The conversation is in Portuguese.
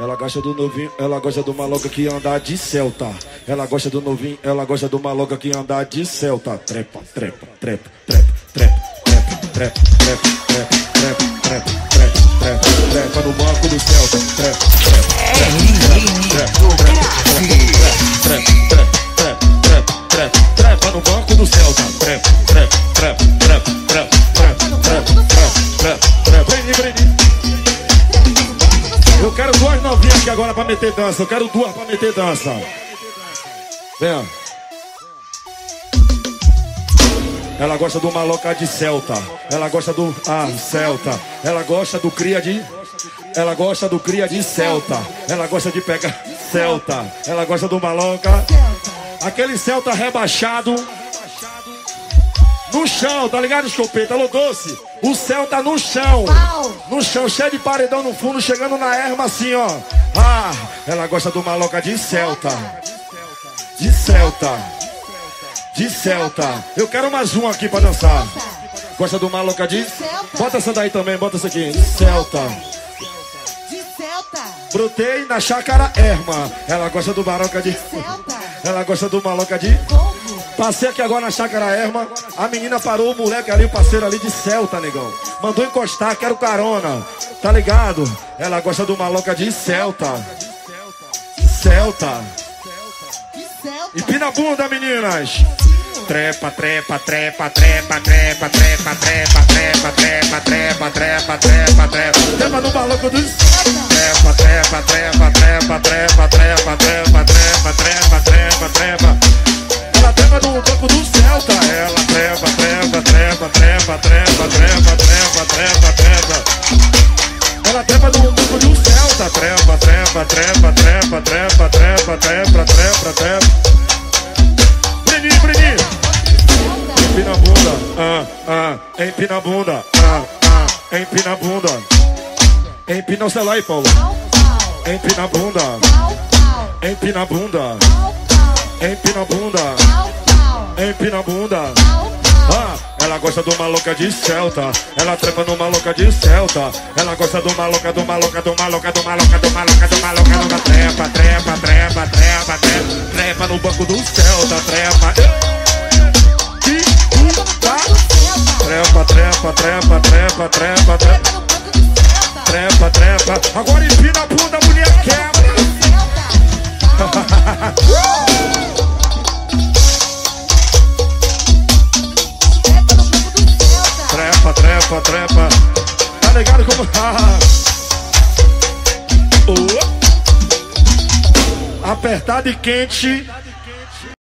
Ela gosta do novinho, ela gosta do maloca que anda de Celta. Ela gosta do novinho, ela gosta do maloca que anda de Celta. Trepa, trepa, trepa, trepa, trepa, trepa, trepa, trepa, trepa, trepa, trepa, trepa, trepa, trepa no banco do Celta. Trepa, trepa, trepa, trepa, trepa, trepa no banco do Celta. Trepa, trepa, trepa, trepa, trepa, trepa, trepa, trepa, trepa. Eu quero duas novinhas aqui agora pra meter dança. Eu quero duas pra meter dança. Vem. Ela gosta do maloca de Celta. Ela gosta do Celta. Ela gosta do cria de... Ela gosta do cria de Celta. Ela gosta de pegar Celta. Ela gosta do maloca. Aquele Celta rebaixado no chão, tá ligado, escopeta? Alô, doce. O céu tá no chão. No chão, cheio de paredão no fundo, chegando na erma assim, ó. Ah, ela gosta do maloca de Celta. De Celta. De Celta. Eu quero mais um aqui pra dançar. Gosta do maloca de... Bota essa daí também, bota essa aqui. De Celta. De Celta. Brotei na chácara erma. Ela gosta do maloca de... Ela gosta do maloca de... Passei aqui agora na chácara erma, a menina parou o moleque ali, o parceiro ali de Celta, negão. Mandou encostar, quero carona, tá ligado? Ela gosta do maloca de Celta. Celta. E Pinabunda, meninas. Trepa, trepa, trepa, trepa, trepa, trepa, trepa, trepa, trepa, trepa, trepa, trepa, trepa. Trepa no maloca do Celta. Trepa, trepa, trepa, trepa, trepa, trepa, trepa, trepa, trepa, trepa, trepa. Ela trepa no banco do Celta. Ela trepa, trepa, trepa, trepa, trepa, trepa, trepa, trepa, trepa. Ela trepa no banco do Celta. Trepa, trepa, trepa, trepa, trepa, trepa, trepa, trepa, trepa. Brini, brini. Empina a bunda, empina a bunda, empina a bunda. Empina o celular aí, Paulo. Empina a bunda, empina a bunda. Empina a bunda, empina a bunda. Ah, ela gosta do maloca de Celta. Ela trepa no maloca de Celta. Ela gosta do maloca, do maloca, do maloca, do maloca, do maloca, do maloca, do maloca. Trepa, trepa, trepa, trepa, trepa. Trepa no banco do Celta, trepa. Trepa, trepa, trepa, trepa, trepa, trepa. Trepa, trepa. Agora empina a bunda, a mulher quebra. Trepa, trepa, tá ligado como tá? Apertado e quente.